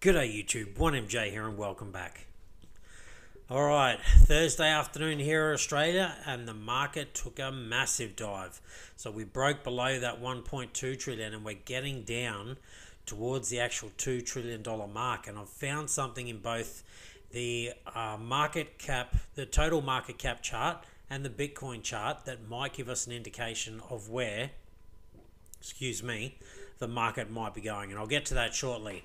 G'day YouTube, 1MJ here and welcome back. Alright, Thursday afternoon here in Australia and the market took a massive dive. So we broke below that 1.2 trillion and we're getting down towards the actual $2 trillion mark. And I've found something in both the total market cap chart and the Bitcoin chart that might give us an indication of where, the market might be going. And I'll get to that shortly.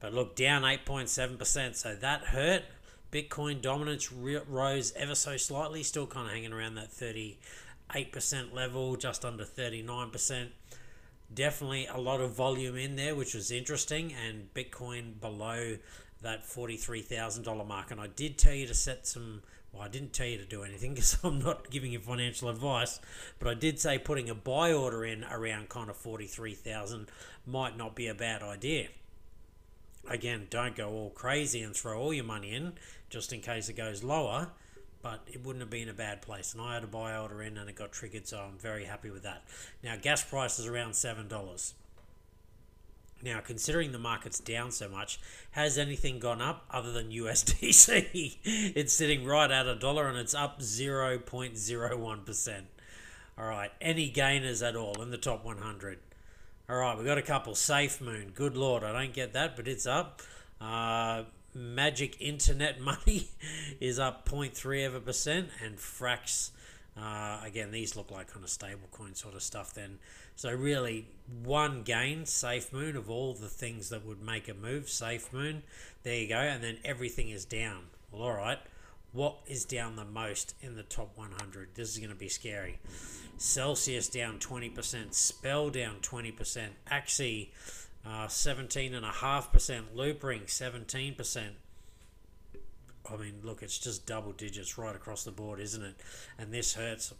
But look, down 8.7%, so that hurt. Bitcoin dominance rose ever so slightly, still kind of hanging around that 38% level, just under 39%. Definitely a lot of volume in there, which was interesting, and Bitcoin below that $43,000 mark. And I did tell you to set some, well, I didn't tell you to do anything because I'm not giving you financial advice, but I did say putting a buy order in around kind of 43,000 might not be a bad idea. Again, don't go all crazy and throw all your money in just in case it goes lower, but it wouldn't have been a bad place. And I had a buy order in and it got triggered, so I'm very happy with that. Now, gas price is around $7. Now, considering the market's down so much, has anything gone up other than USDC? It's sitting right at $1 and it's up 0.01%. All right, any gainers at all in the top 100? All right, we've got a couple. Safe Moon, good Lord, I don't get that, but it's up. Magic Internet Money is up 0.3%, and Frax, again, these look like kind of stablecoin sort of stuff then. So really, one gain, Safe Moon, of all the things that would make a move, Safe Moon. There you go, and then everything is down. Well, all right, what is down the most in the top 100? This is going to be scary. Celsius down 20%, Spell down 20%, Axie 17.5%, Loopring 17%. I mean, look, it's just double digits right across the board, isn't it? And this hurts.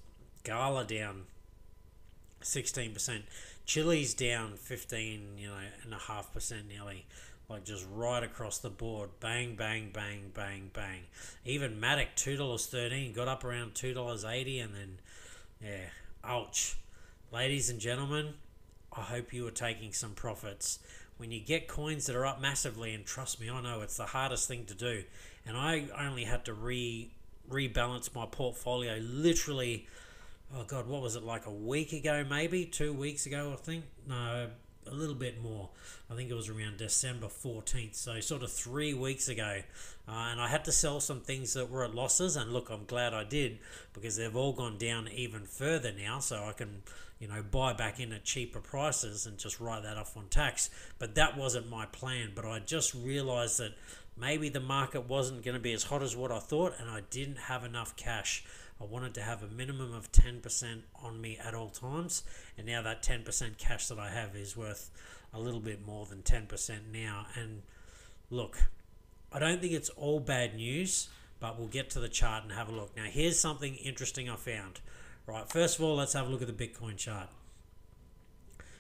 Gala down 16%, Chili's down 15.5% nearly, like just right across the board. Bang, bang, bang, bang, bang. Even Matic $2.13 got up around $2.80, and then yeah, ouch. Ladies and gentlemen, I hope you are taking some profits. When you get coins that are up massively, and trust me, I know it's the hardest thing to do, and I only had to rebalance my portfolio literally, oh God, what was it, like a week ago maybe? 2 weeks ago, I think? No, a little bit more. I think it was around December 14th, so sort of 3 weeks ago. And I had to sell some things that were at losses, and look, I'm glad I did, because they've all gone down even further now, so I can, you know, buy back in at cheaper prices and just write that off on tax. But that wasn't my plan, but I just realized that maybe the market wasn't going to be as hot as what I thought, and I didn't have enough cash. I wanted to have a minimum of 10% on me at all times, and now that 10% cash that I have is worth a little bit more than 10% now. And look, I don't think it's all bad news, but we'll get to the chart and have a look. Now, here's something interesting I found. Right, first of all, let's have a look at the Bitcoin chart.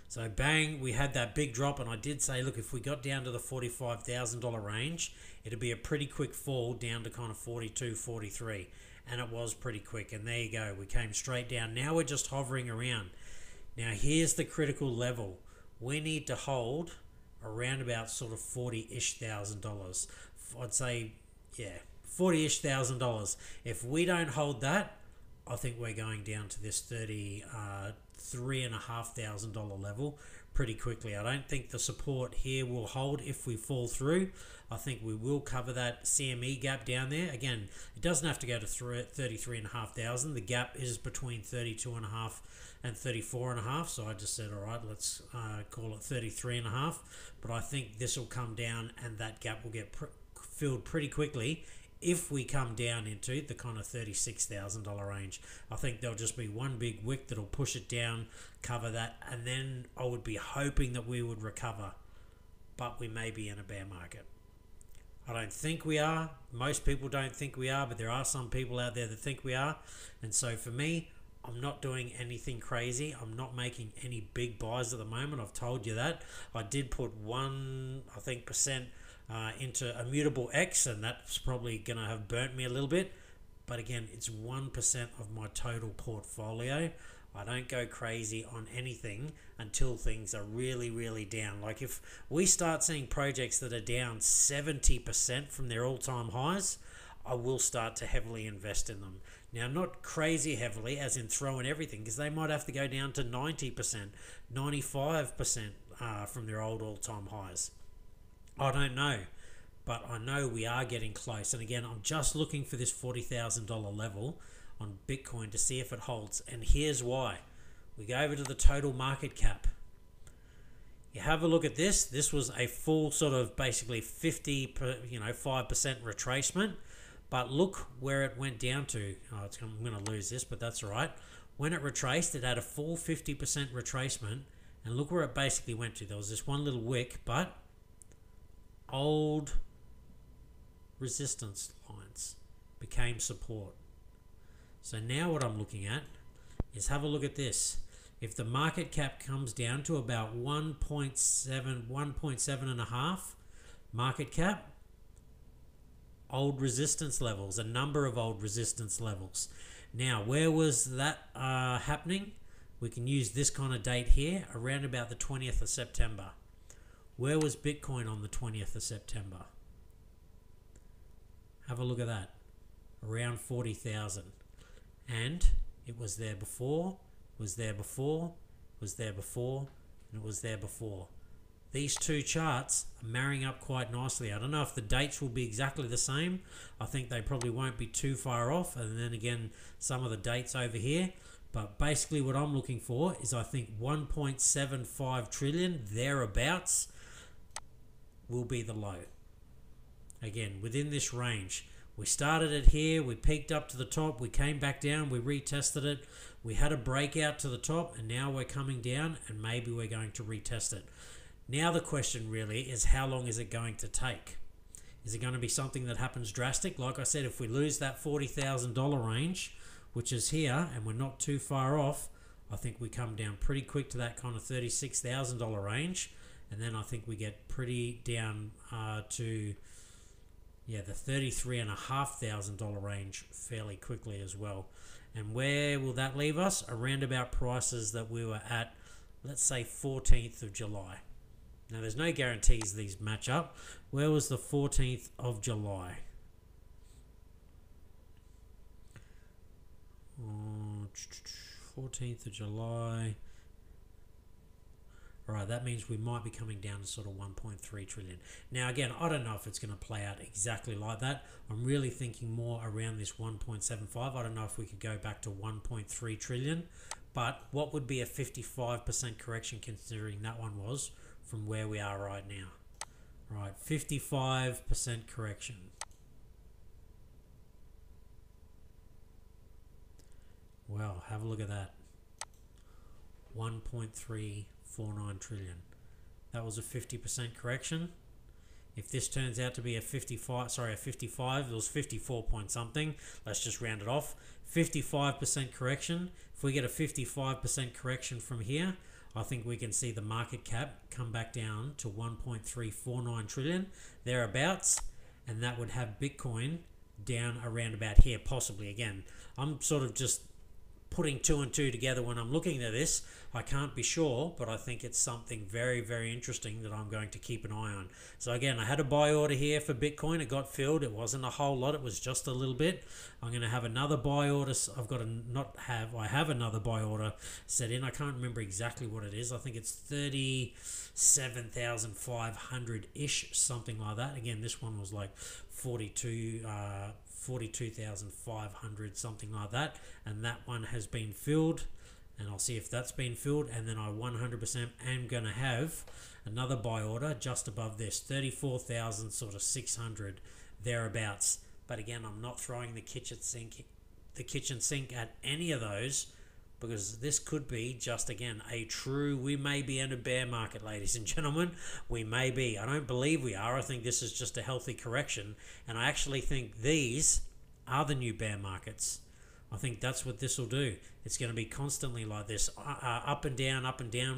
So bang, we had that big drop, and I did say, look, if we got down to the $45,000 range, it'd be a pretty quick fall down to kind of 42, 43. And it was pretty quick, and there you go, we came straight down. Now we're just hovering around. Now here's the critical level. We need to hold around about sort of $40,000-ish. I'd say, yeah, $40,000-ish. If we don't hold that, I think we're going down to this $33,500 level pretty quickly. I don't think the support here will hold if we fall through. I think we will cover that CME gap down there. Again, it doesn't have to go to 33,500. The gap is between 32.5 and 34.5. So I just said, all right, let's call it 33.5. But I think this will come down and that gap will get filled pretty quickly. If we come down into the kind of $36,000 range, I think there'll just be one big wick that'll push it down, cover that, and then I would be hoping that we would recover, but we may be in a bear market. I don't think we are. Most people don't think we are, but there are some people out there that think we are. And so for me, I'm not doing anything crazy. I'm not making any big buys at the moment. I've told you that. I did put 1% into Immutable X, and that's probably going to have burnt me a little bit. But again, it's 1% of my total portfolio. I don't go crazy on anything until things are really, really down. Like if we start seeing projects that are down 70% from their all-time highs, I will start to heavily invest in them. Now, not crazy heavily, as in throwing everything, because they might have to go down to 90%, 95% from their old all-time highs. I don't know, but I know we are getting close. And again, I'm just looking for this $40,000 level on Bitcoin to see if it holds. And here's why. We go over to the total market cap. You have a look at this. This was a full sort of basically 5% retracement. But look where it went down to. Oh, I'm going to lose this, but that's all right. When it retraced, it had a full 50% retracement. And look where it basically went to. There was this one little wick, but old resistance lines became support. So now what I'm looking at is, have a look at this. If the market cap comes down to about 1.7 and a half market cap, old resistance levels, a number of old resistance levels. Now, where was that happening? We can use this kind of date here, around about the 20th of September. Where was Bitcoin on the 20th of September? Have a look at that, around 40,000. And it was there before, was there before, was there before, and it was there before. These two charts are marrying up quite nicely. I don't know if the dates will be exactly the same. I think they probably won't be too far off. And then again, some of the dates over here. But basically what I'm looking for is, I think 1.75 trillion, thereabouts, will be the low. Again, within this range. We started it here, we peaked up to the top, we came back down, we retested it, we had a breakout to the top, and now we're coming down and maybe we're going to retest it. Now the question really is, how long is it going to take? Is it going to be something that happens drastic? Like I said, if we lose that $40,000 range, which is here, and we're not too far off, I think we come down pretty quick to that kind of $36,000 range, and then I think we get pretty down to the $33,500 range fairly quickly as well. And where will that leave us? Around about prices that we were at, let's say 14th of July. Now, there's no guarantees these match up. Where was the 14th of July? Oh, 14th of July. All right, that means we might be coming down to sort of 1.3 trillion. Now, again, I don't know if it's going to play out exactly like that. I'm really thinking more around this 1.75. I don't know if we could go back to 1.3 trillion. But what would be a 55% correction, considering that one was from where we are right now? Right, 55% correction. Well, have a look at that. 1.349 trillion. That was a 50% correction. If this turns out to be a 55, it was 54 point something. Let's just round it off. 55% correction. If we get a 55% correction from here, I think we can see the market cap come back down to 1.349 trillion, thereabouts, and that would have Bitcoin down around about here, possibly. Again, I'm sort of just putting two and two together when I'm looking at this. I can't be sure, but I think it's something very, very interesting that I'm going to keep an eye on. So again, I had a buy order here for Bitcoin. It got filled. It wasn't a whole lot. It was just a little bit. I'm going to have another buy order. I have another buy order set in. I can't remember exactly what it is. I think it's 37,500-ish, something like that. Again, this one was like 42,500, something like that, and that one has been filled, and I'll see if that's been filled. And then I 100% am going to have another buy order just above this, 34,000 sort of 600 thereabouts. But again, I'm not throwing the kitchen sink at any of those, because this could be just, again, we may be in a bear market, ladies and gentlemen. We may be. I don't believe we are. I think this is just a healthy correction. And I actually think these are the new bear markets. I think that's what this will do. It's going to be constantly like this, up and down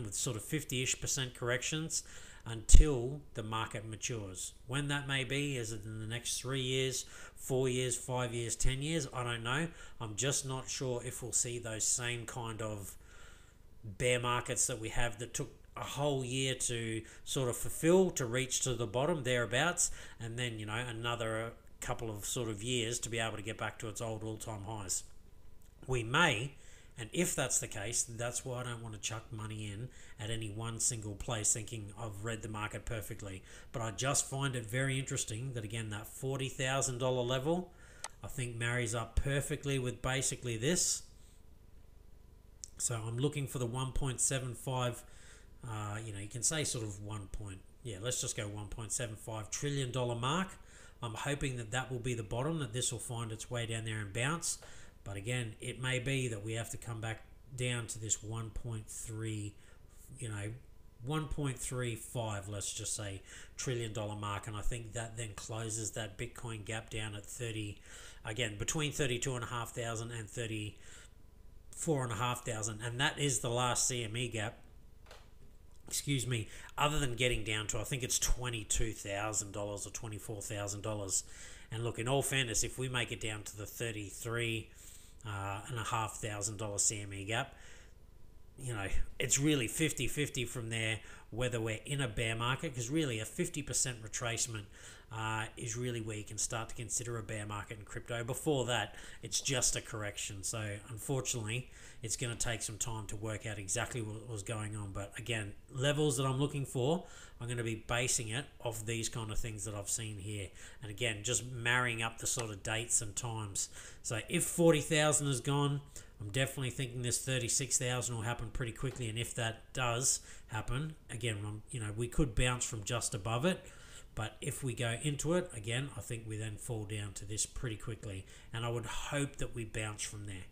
with sort of 50-ish% corrections until the market matures. When that may be, is it in the next 3 years, 4 years, 5 years, 10 years? I don't know. I'm just not sure if we'll see those same kind of bear markets that we have that took a whole year to sort of fulfill, to reach to the bottom thereabouts, and then, you know, another couple of sort of years to be able to get back to its old all-time highs. We may, and if that's the case, that's why I don't want to chuck money in at any one single place thinking I've read the market perfectly. But I just find it very interesting that, again, that $40,000 level, I think, marries up perfectly with basically this. So I'm looking for the 1.75, you know, you can say sort of let's just go $1.75 trillion mark. I'm hoping that that will be the bottom, that this will find its way down there and bounce. But again, it may be that we have to come back down to this 1.3, you know, 1.35, let's just say, $1 trillion mark. And I think that then closes that Bitcoin gap down at 30, again, between 32,500 and 34,500. And that is the last CME gap, excuse me, other than getting down to, I think it's $22,000 or $24,000. And look, in all fairness, if we make it down to the $33,500 CME gap, you know, it's really 50-50 from there whether we're in a bear market, because really a 50% retracement is really where you can start to consider a bear market in crypto. Before that, it's just a correction. So unfortunately, it's going to take some time to work out exactly what was going on. But again, levels that I'm looking for, I'm going to be basing it off these kind of things that I've seen here. And again, just marrying up the sort of dates and times. So if 40,000 is gone, I'm definitely thinking this 36,000 will happen pretty quickly. And if that does happen, again, you know, we could bounce from just above it. But if we go into it, again, I think we then fall down to this pretty quickly. And I would hope that we bounce from there.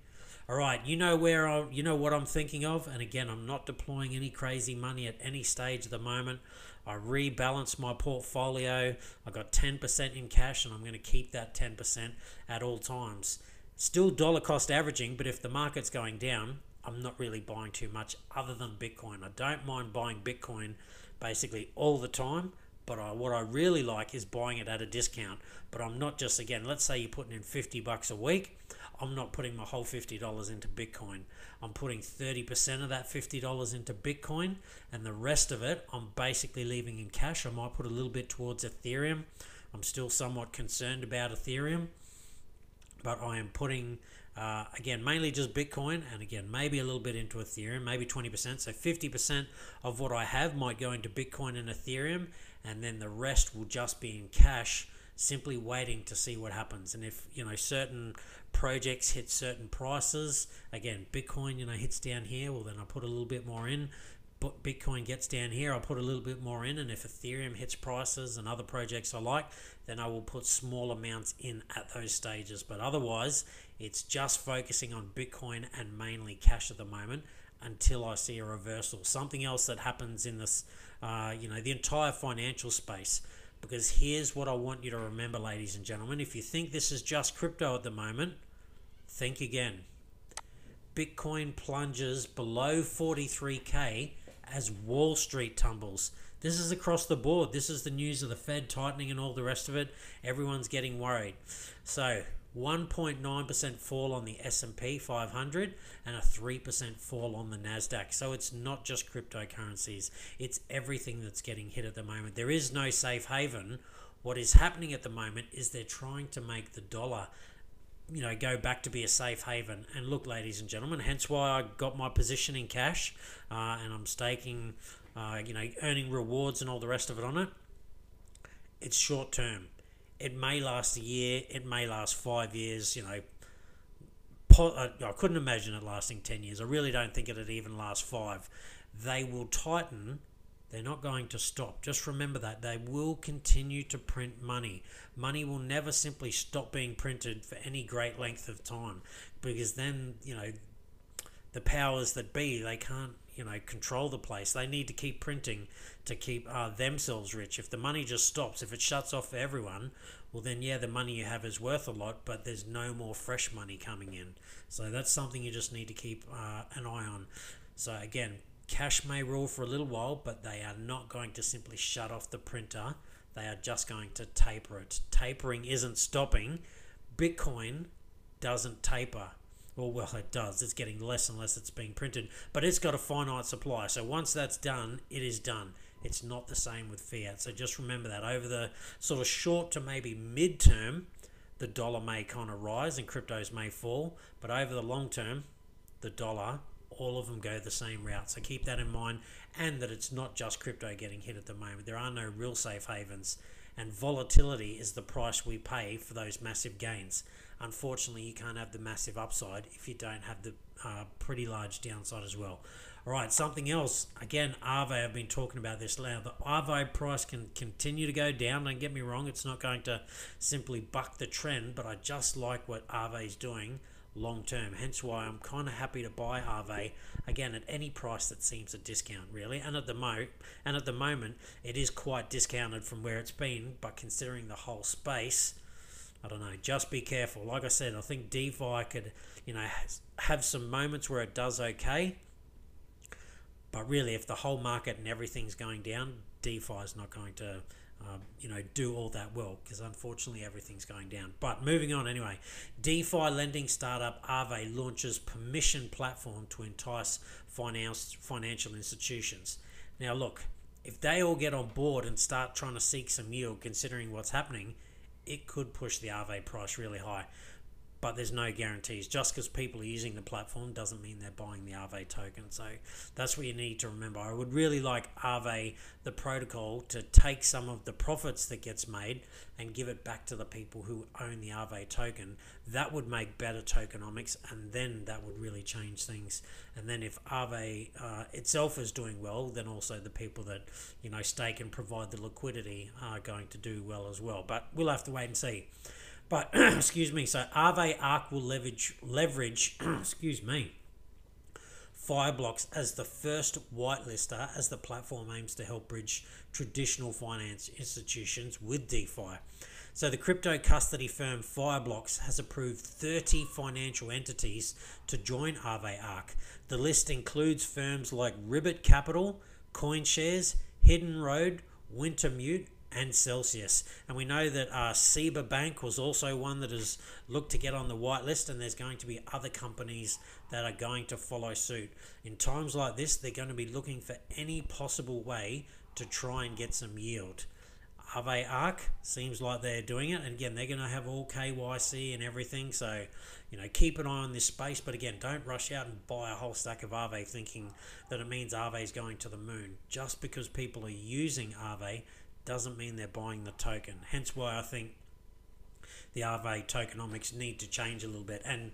All right, you know where you know what I'm thinking of. And again, I'm not deploying any crazy money at any stage at the moment. I rebalanced my portfolio. I got 10% in cash, and I'm going to keep that 10% at all times. Still dollar cost averaging, but if the market's going down, I'm not really buying too much other than Bitcoin. I don't mind buying Bitcoin basically all the time, but what I really like is buying it at a discount. But I'm not just, again, let's say you're putting in $50 a week. I'm not putting my whole $50 into Bitcoin. I'm putting 30% of that $50 into Bitcoin, and the rest of it I'm basically leaving in cash. I might put a little bit towards Ethereum. I'm still somewhat concerned about Ethereum. But I am putting, again, mainly just Bitcoin, and again, maybe a little bit into Ethereum, maybe 20%. So 50% of what I have might go into Bitcoin and Ethereum, and then the rest will just be in cash, simply waiting to see what happens. And if, you know, certain projects hit certain prices, again, Bitcoin, you know, hits down here, well, then I put a little bit more in. But Bitcoin gets down here, I'll put a little bit more in, and if Ethereum hits prices and other projects I like, then I will put small amounts in at those stages. But otherwise, it's just focusing on Bitcoin and mainly cash at the moment until I see a reversal. Something else that happens in this, you know, the entire financial space. Because here's what I want you to remember, ladies and gentlemen. If you think this is just crypto at the moment, think again. Bitcoin plunges below 43K as Wall Street tumbles. This is across the board. This is the news of the Fed tightening and all the rest of it. Everyone's getting worried. So 1.9% fall on the S&P 500 and a 3% fall on the NASDAQ. So it's not just cryptocurrencies. It's everything that's getting hit at the moment. There is no safe haven. What is happening at the moment is they're trying to make the dollar, you know, go back to be a safe haven. And look, ladies and gentlemen, hence why I got my position in cash, and I'm staking, you know, earning rewards and all the rest of it on it. It's short term. It may last a year. It may last 5 years. You know, I couldn't imagine it lasting 10 years. I really don't think it'd even last 5. They will tighten. They're not going to stop. Just remember that. They will continue to print money. Money will never simply stop being printed for any great length of time, because then, you know, the powers that be, they can't, you know, control the place. They need to keep printing to keep themselves rich. If the money just stops, if it shuts off for everyone, well then, yeah, the money you have is worth a lot, but there's no more fresh money coming in. So that's something you just need to keep an eye on. So again, cash may rule for a little while, but they are not going to simply shut off the printer. They are just going to taper it. Tapering isn't stopping. Bitcoin doesn't taper. well, it does. It's getting less and less it's being printed, but it's got a finite supply. So once that's done, it is done. It's not the same with fiat. So just remember that over the sort of short to maybe midterm, the dollar may kind of rise and cryptos may fall, but over the long term, the dollar, all of them go the same route. So keep that in mind, and that it's not just crypto getting hit at the moment. There are no real safe havens, and volatility is the price we pay for those massive gains. Unfortunately, you can't have the massive upside if you don't have the pretty large downside as well. All right, something else. Again, Aave, I've been talking about this now. The Aave price can continue to go down. Don't get me wrong. It's not going to simply buck the trend, but I just like what Aave is doing long term. Hence why I'm kind of happy to buy Aave again at any price that seems a discount, really. And at the moment, it is quite discounted from where it's been, but considering the whole space, I don't know, just be careful. Like I said, I think DeFi could, you know, have some moments where it does okay. But really, if the whole market and everything's going down, DeFi is not going to, you know, do all that well, because unfortunately everything's going down. But moving on anyway, DeFi lending startup Aave launches permission platform to entice financial institutions. Now look, if they all get on board and start trying to seek some yield, considering what's happening, it could push the Aave price really high, but there's no guarantees. Just because people are using the platform doesn't mean they're buying the Aave token. So that's what you need to remember. I would really like Aave, the protocol, to take some of the profits that gets made and give it back to the people who own the Aave token. That would make better tokenomics, and then that would really change things. And then if Aave itself is doing well, then also the people that, you know, stake and provide the liquidity are going to do well as well. But we'll have to wait and see. But excuse me, so Aave Arc will leverage excuse me, Fireblocks as the first whitelister, as the platform aims to help bridge traditional finance institutions with DeFi. So the crypto custody firm Fireblocks has approved 30 financial entities to join Aave Arc. The list includes firms like Ribbit Capital, CoinShares, Hidden Road, Wintermute, and Celsius. And we know that Seba Bank was also one that has looked to get on the whitelist, and there's going to be other companies that are going to follow suit. In times like this, they're going to be looking for any possible way to try and get some yield. Aave Arc seems like they're doing it, and again, they're going to have all KYC and everything, so, you know, keep an eye on this space. But again, don't rush out and buy a whole stack of Aave thinking that it means Aave is going to the moon. Just because people are using Aave doesn't mean they're buying the token. Hence why I think the Aave tokenomics need to change a little bit. And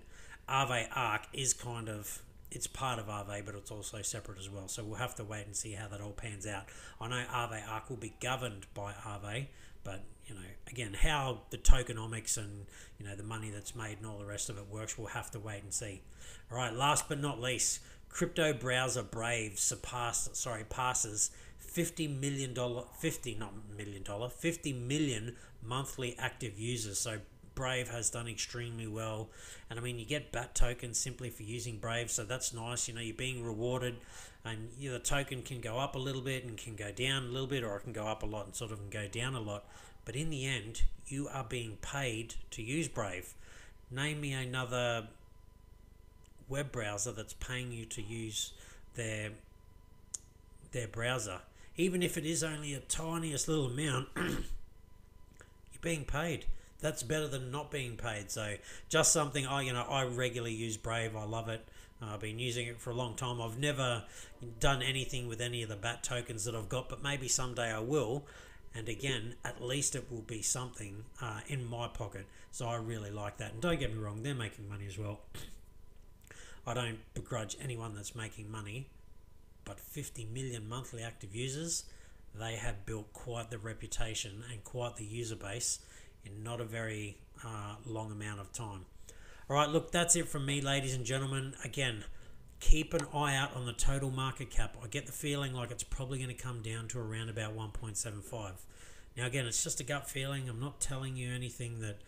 Aave Arc is kind of, it's part of Aave, but it's also separate as well. So we'll have to wait and see how that all pans out. I know Aave Arc will be governed by Aave, but, you know, again, how the tokenomics and, you know, the money that's made and all the rest of it works, we'll have to wait and see. All right, last but not least, crypto browser Brave passes $50 million monthly active users. So Brave has done extremely well, and I mean, you get BAT tokens simply for using Brave, so that's nice. You know, you're being rewarded, and you know, the token can go up a little bit and can go down a little bit, or it can go up a lot and sort of can go down a lot, but in the end you are being paid to use Brave. Name me another web browser that's paying you to use their browser. Even if it is only a tiniest little amount, you're being paid. That's better than not being paid. So just something I regularly use Brave. I love it. I've been using it for a long time. I've never done anything with any of the BAT tokens that I've got, but maybe someday I will. And again, at least it will be something in my pocket. So I really like that. And don't get me wrong, they're making money as well. I don't begrudge anyone that's making money. But 50 million monthly active users, they have built quite the reputation and quite the user base in not a very long amount of time. All right, look, that's it from me, ladies and gentlemen. Again, keep an eye out on the total market cap. I get the feeling like it's probably going to come down to around about 1.75. Now, again, it's just a gut feeling. I'm not telling you anything that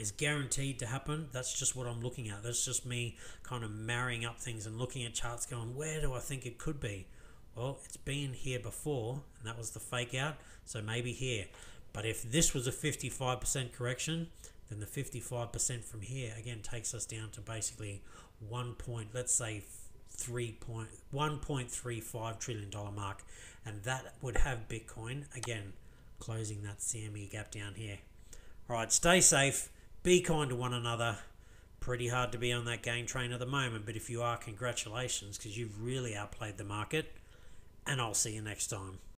is guaranteed to happen. That's just what I'm looking at. That's just me kind of marrying up things and looking at charts going, where do I think it could be? Well, it's been here before, and that was the fake out, so maybe here. But if this was a 55% correction, then the 55% from here again takes us down to basically $1.35 trillion mark, and that would have Bitcoin again closing that CME gap down here. All right, stay safe, be kind to one another. Pretty hard to be on that game train at the moment, but if you are, congratulations, because you've really outplayed the market, and I'll see you next time.